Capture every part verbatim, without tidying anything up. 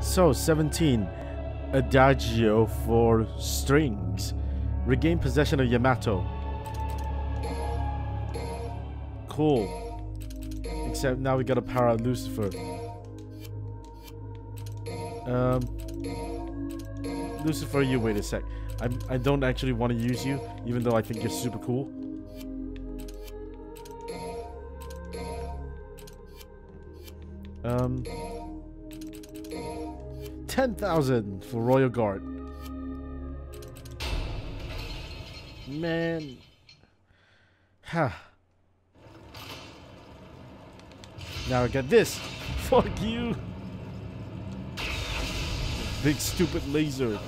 So, seventeen. Adagio for Strings. Regain possession of Yamato. Cool. Except now we gotta power out Lucifer. Um, Lucifer, you wait a sec. I, I don't actually want to use you, even though I think you're super cool. Um, ten thousand for Royal Guard. Man. Huh. Now I got this. Fuck you. Big stupid laser.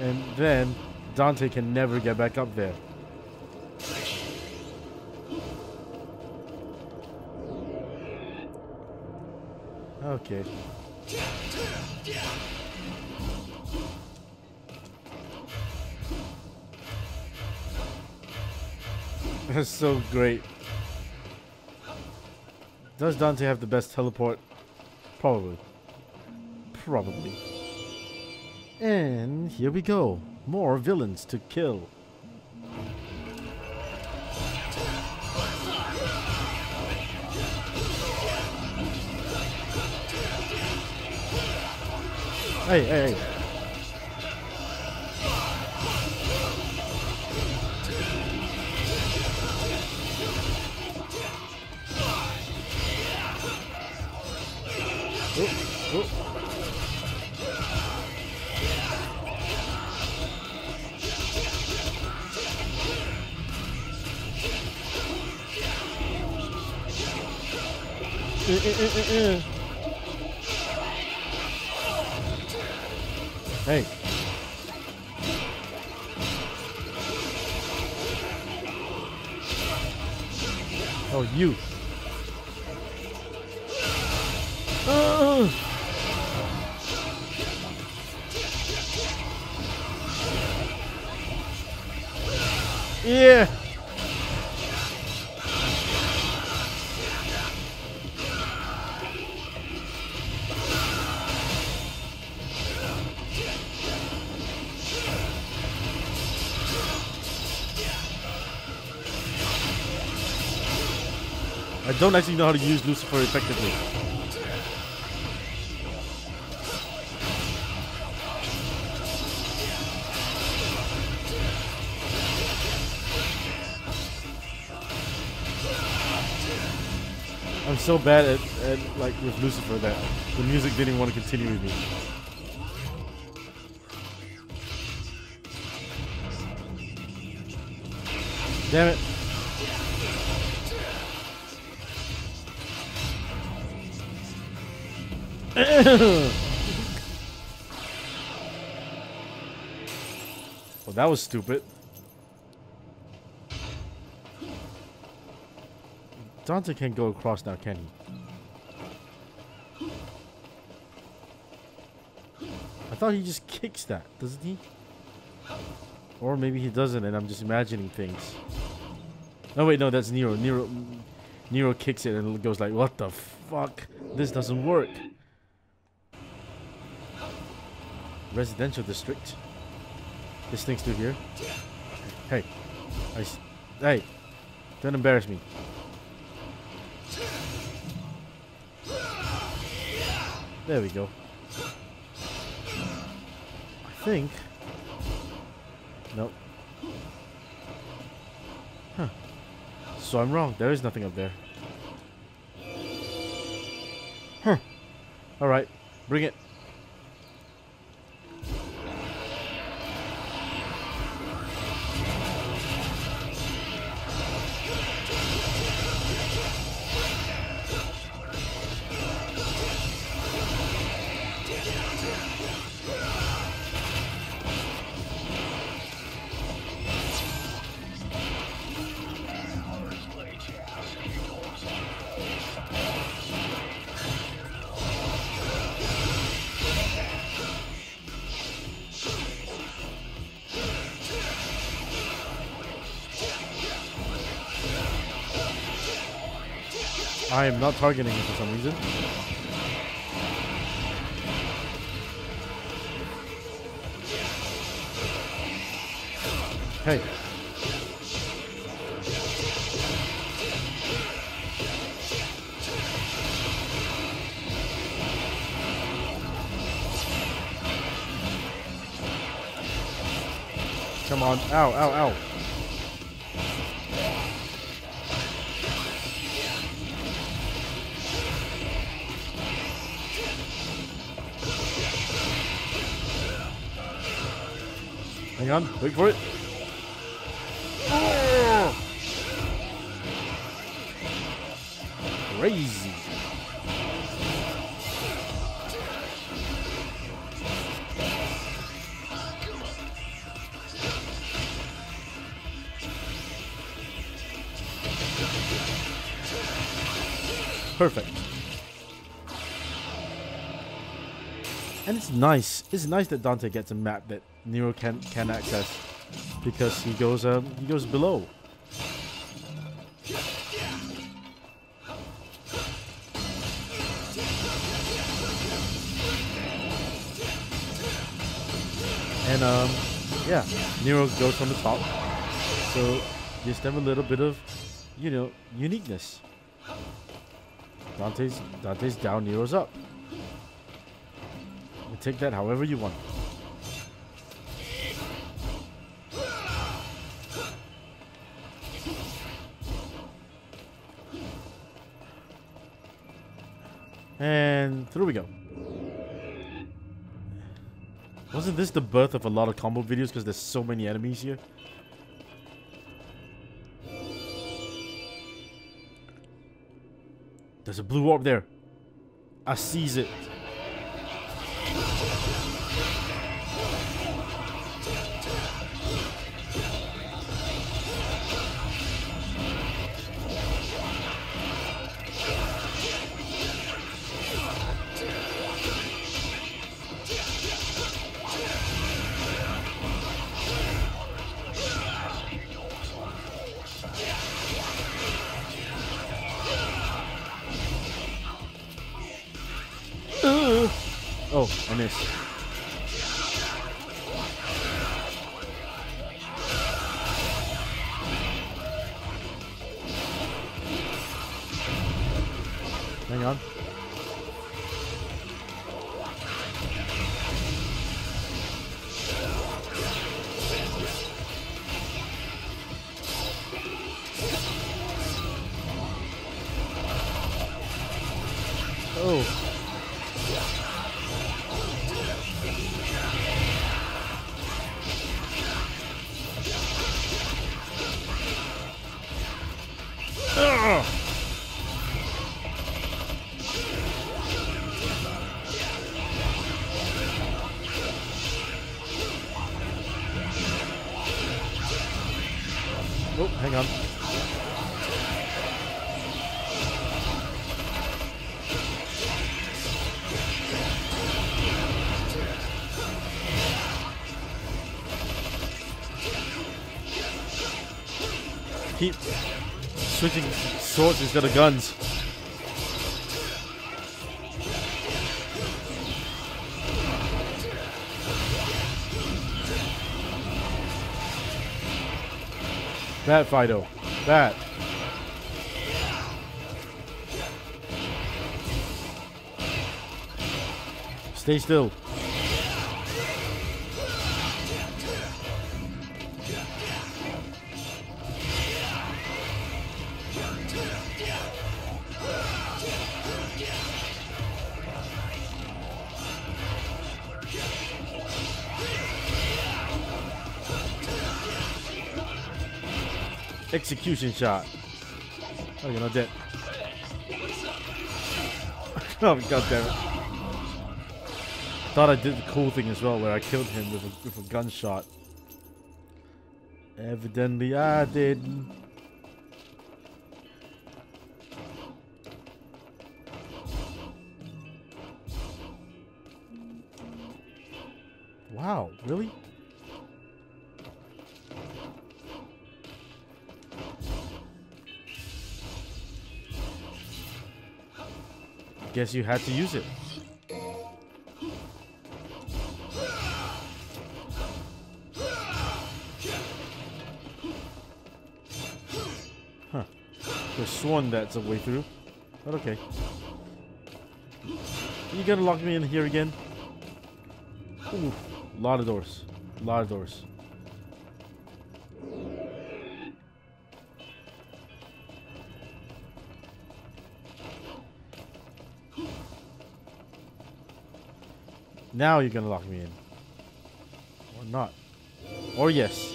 And then Dante can never get back up there. Okay. That's so great. Does Dante have the best teleport? Probably. Probably. And here we go. More villains to kill. Hey, hey, hey. Ooh, ooh. Uh, uh, uh, uh, uh. Hey. Oh, you. Oh. Yeah. I don't actually know how to use Lucifer effectively. I'm so bad at, at like with Lucifer that the music didn't want to continue with me. Damn it. Well, that was stupid. Dante can't go across now, can he? I thought he just kicks that, doesn't he? Or maybe he doesn't and I'm just imagining things. No, wait, no, that's Nero. Nero, Nero kicks it and goes like, what the fuck? This doesn't work. Residential District. This thing's through here. Hey. I s hey. Don't embarrass me. There we go. I think. Nope. Huh. So I'm wrong. There is nothing up there. Huh. Alright. Bring it. I am not targeting it for some reason. Hey. Come on. Ow, ow, ow. Hang on, wait for it. Oh. Crazy. Perfect. And it's nice. It's nice that Dante gets a map that Nero can can access, because he goes um he goes below. And um yeah, Nero goes from the top. So just have a little bit of, you know, uniqueness. Dante's Dante's down, Nero's up. You take that however you want. And through we go. Wasn't this the birth of a lot of combo videos because there's so many enemies here? There's a blue orb there. I seize it. Oh, I missed. Hang on. Oh. Oh, hang on. Keep switching swords instead of guns. That, Fido. That. Stay still. Execution shot. Oh, you're not dead. Oh, god damn it. Thought I did the cool thing as well, where I killed him with a, with a gunshot. Evidently, I didn't. Wow, really? Guess you had to use it. Huh. There's sworn that's a way through. But okay. You gonna lock me in here again? Ooh. A lot of doors. A lot of doors. Now you're gonna lock me in. Or not. Or yes.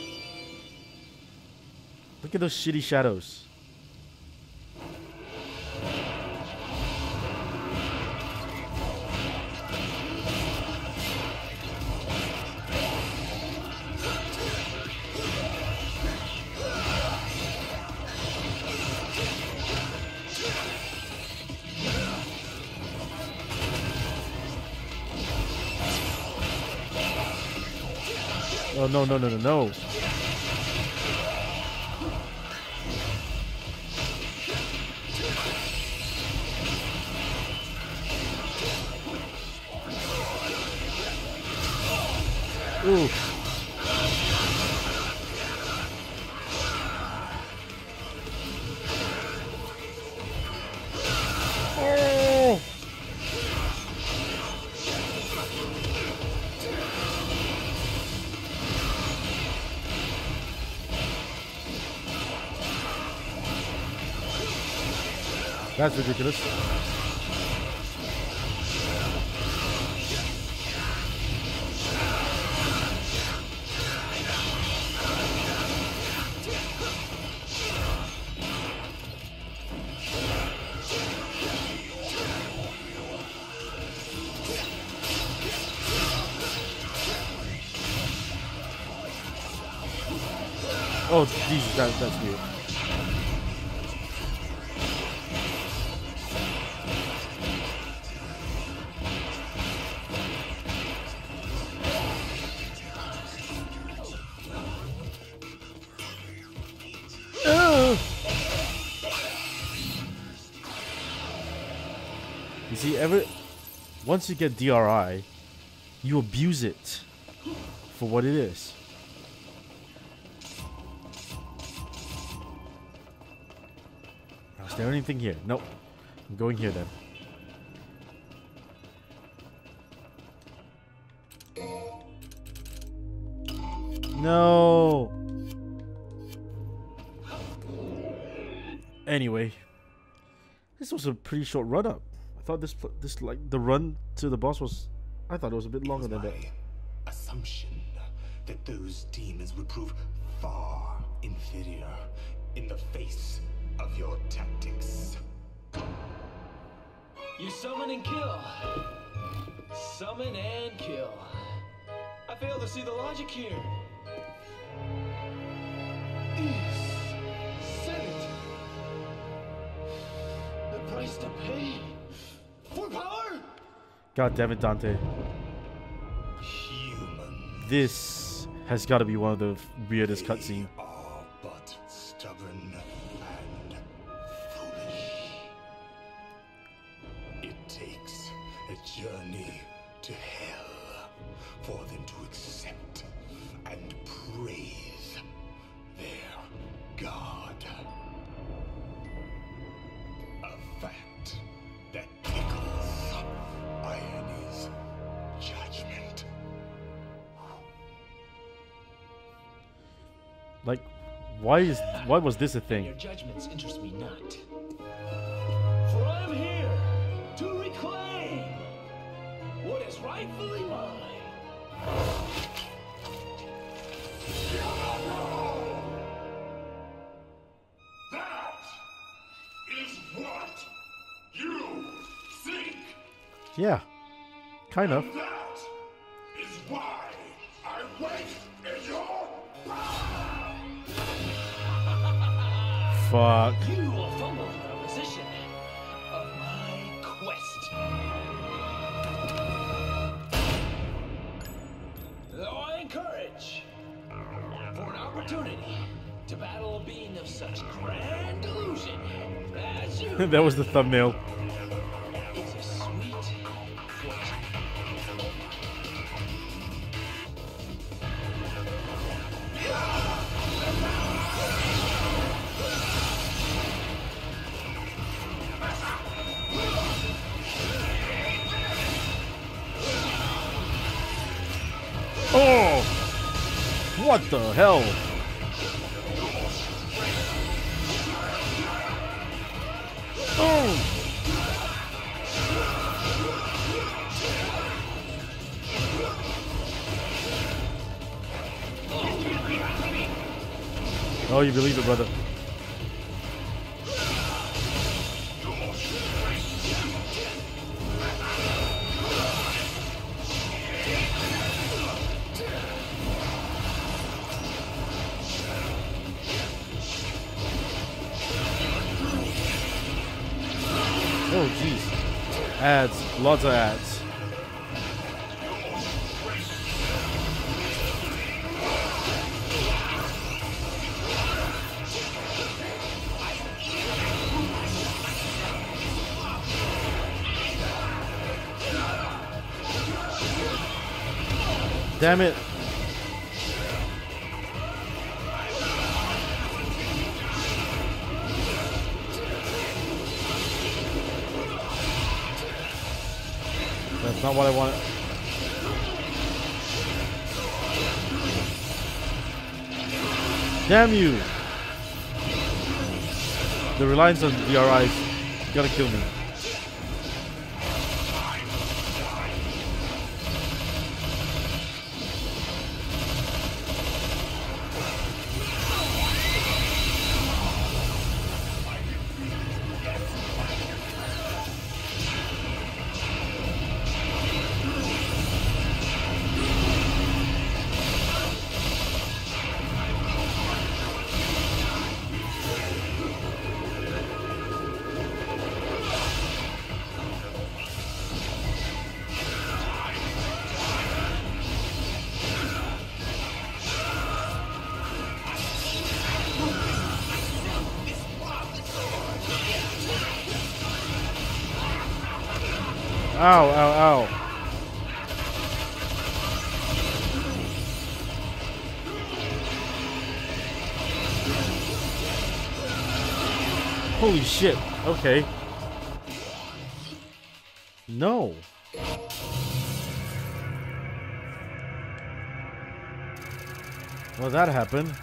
Look at those shitty shadows. Oh, no, no, no, no, no. Ooh. That's ridiculous. Oh, Jesus, that, that's weird. See, ever once you get D R I, you abuse it for what it is. Now, is there anything here? Nope. I'm going here then. No. Anyway, this was a pretty short run up. I thought this this like the run to the boss was, I thought it was a bit longer than that. Assumption that those demons would prove far inferior in the face of your tactics. You summon and kill. Summon and kill. I fail to see the logic here. Yes, said it. The price to pay. God damn it, Dante. Humans. This has got to be one of the weirdest cutscenes. But stubborn and foolish. It takes a journey to hell for them to accept and praise their God. A fact that judgment. Like, why is why was this a thing? Your judgments interest me not. For I am here to reclaim what is rightfully mine. That is what you seek. Yeah. Kind of. And that is why I wait in your power. Fuck. You will fumble the position of my quest. Though I encourage for an opportunity to battle a being of such grand delusion as you. That was the thumbnail. It's a What the hell? Oh! Oh, you believe it, brother. Oh, jeez. Ads. Lots of ads. Damn it. That's not what I wanted. Damn you. The reliance on D R I's gotta kill me. Ow, ow, ow. Holy shit. Okay. No. Well, that happened.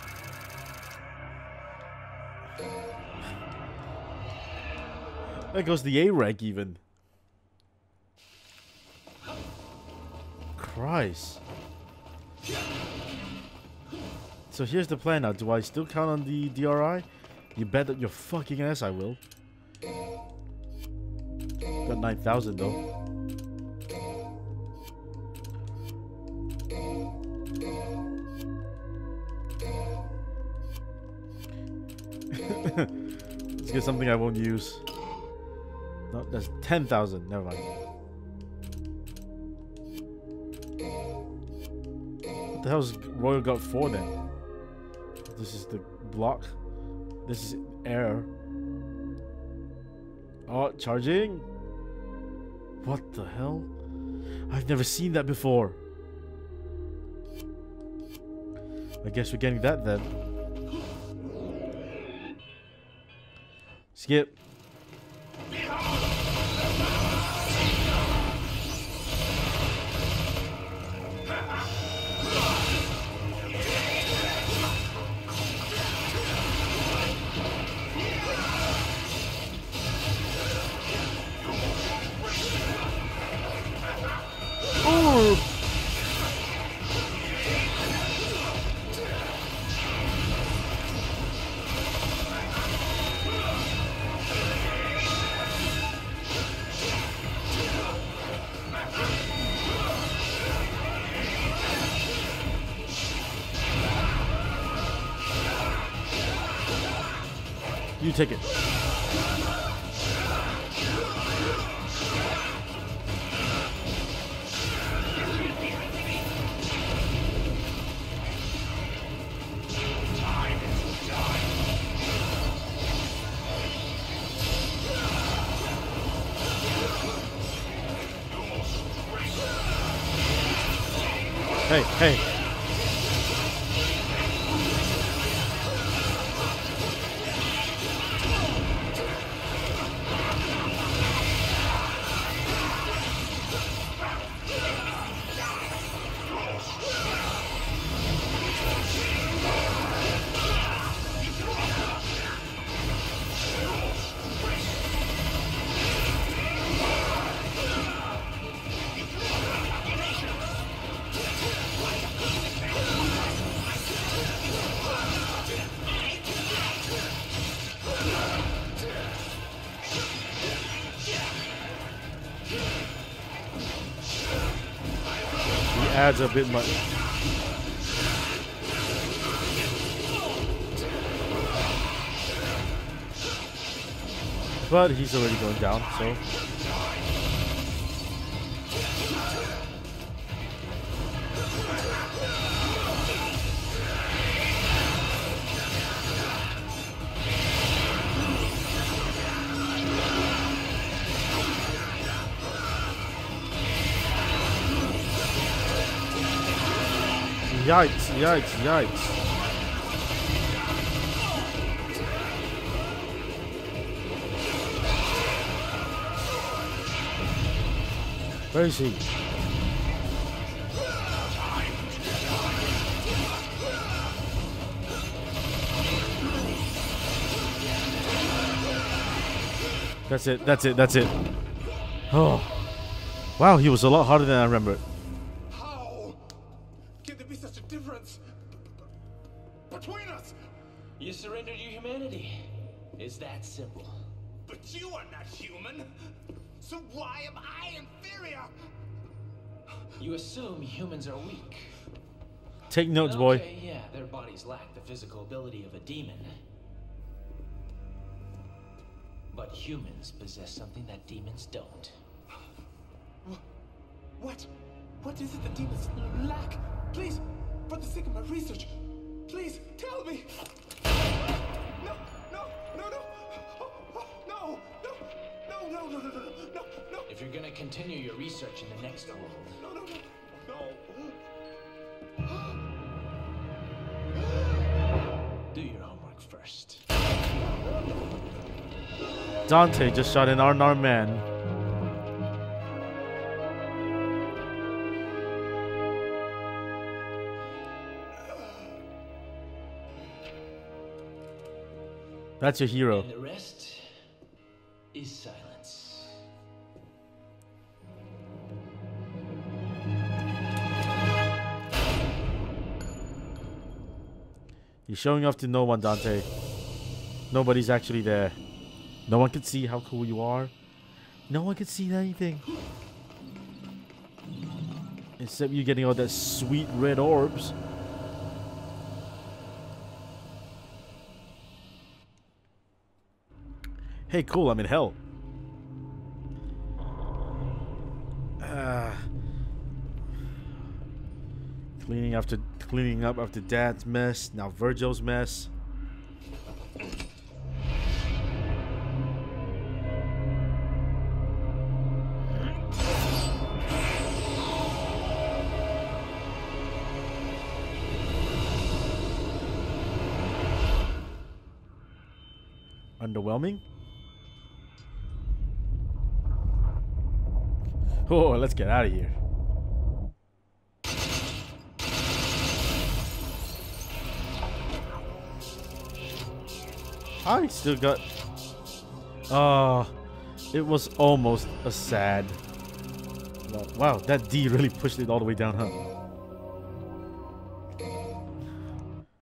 There goes the A-Reg even. Christ. So here's the plan now. Do I still count on the D R I? You bet that your fucking ass I will. Got nine thousand though. Let's get something I won't use. No, that's ten thousand. Never mind. What the hell's Royal Guard for then? This is the block. This is air. Oh, charging? What the hell? I've never seen that before. I guess we're getting that then. Skip. You take it. Hey, hey. adds a bit much. But he's already going down, so. Yikes, yikes, yikes. Where is he? That's it, that's it, that's it. Oh. Wow, he was a lot harder than I remembered. How can there be such a difference between us? You surrendered your humanity. It's that simple. But you are not human. So why am I inferior? You assume humans are weak. Take notes, okay, boy. Yeah, their bodies lack the physical ability of a demon. But humans possess something that demons don't. What? What is it that demons lack? Please, for the sake of my research, please tell me. No, no, no, no. No, no, no, no, no, no. If you're gonna continue your research in the next world. No, no, no, no. Do your homework first. Dante just shot an unarmed man. That's your hero. And the rest is silent. You're showing off to no one, Dante. Nobody's actually there. No one can see how cool you are. No one can see anything. Except you getting all that sweet red orbs. Hey, cool, I'm in hell. Uh, cleaning after... Cleaning up after Dad's mess, now Virgil's mess. Underwhelming? Oh, let's get out of here. I still got... Uh, it was almost a sad... Wow, that D really pushed it all the way down, huh?